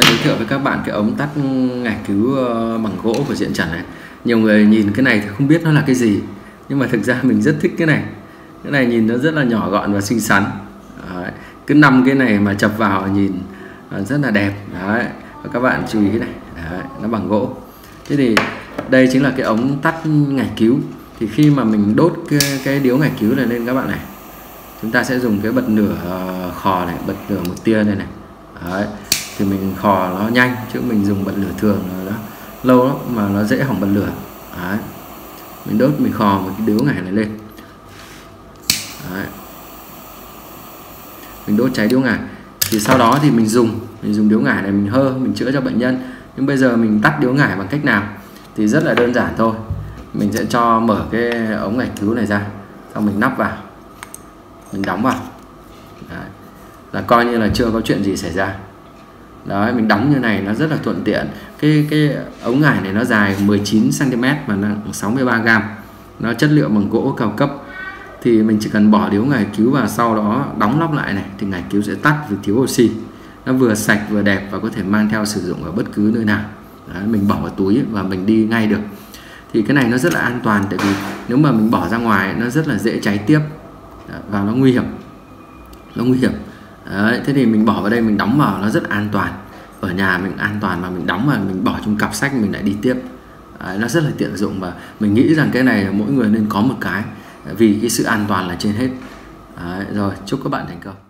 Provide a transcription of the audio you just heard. sẽ giới thiệu với các bạn cái ống tắt ngải cứu bằng gỗ của Diện Chẩn này. Nhiều người nhìn cái này thì không biết nó là cái gì, nhưng mà thực ra mình rất thích cái này. Cái này nhìn nó rất là nhỏ gọn và xinh xắn. Đấy. Cứ năm cái này mà chập vào nhìn rất là đẹp. Đấy. Và các bạn chú ý cái này. Đấy. Nó bằng gỗ. Thế thì đây chính là cái ống tắt ngải cứu. Thì khi mà mình đốt cái điếu ngải cứu này lên các bạn này, chúng ta sẽ dùng cái bật lửa khò này, bật lửa một tia này này. Đấy. Thì mình khò nó nhanh, chứ mình dùng bật lửa thường nó lâu lắm mà nó dễ hỏng bật lửa. Đấy. Mình đốt, mình khò một cái điếu ngải này lên. Đấy. Mình đốt cháy điếu ngải thì sau đó thì mình dùng điếu ngải này mình hơ, mình chữa cho bệnh nhân. Nhưng bây giờ mình tắt điếu ngải bằng cách nào thì rất là đơn giản thôi. Mình sẽ cho mở cái ống ngải cứu này ra, xong mình nắp vào, mình đóng vào. Đấy. Là coi như là chưa có chuyện gì xảy ra. Đấy, mình đóng như này nó rất là thuận tiện. Cái ống ngải này nó dài 19cm và nặng 63g. Nó chất liệu bằng gỗ cao cấp. Thì mình chỉ cần bỏ điếu ngải cứu vào, sau đó đóng nắp lại này, thì ngải cứu sẽ tắt vì thiếu oxy. Nó vừa sạch vừa đẹp và có thể mang theo sử dụng ở bất cứ nơi nào. Đấy, mình bỏ vào túi và mình đi ngay được. Thì cái này nó rất là an toàn, tại vì nếu mà mình bỏ ra ngoài nó rất là dễ cháy tiếp và nó nguy hiểm. Đấy, thế thì mình bỏ vào đây, mình đóng vào, nó rất an toàn. Ở nhà mình an toàn mà mình đóng, mà mình bỏ trong cặp sách mình lại đi tiếp. Đấy, nó rất là tiện dụng và mình nghĩ rằng cái này mỗi người nên có một cái, vì cái sự an toàn là trên hết. Đấy, rồi chúc các bạn thành công.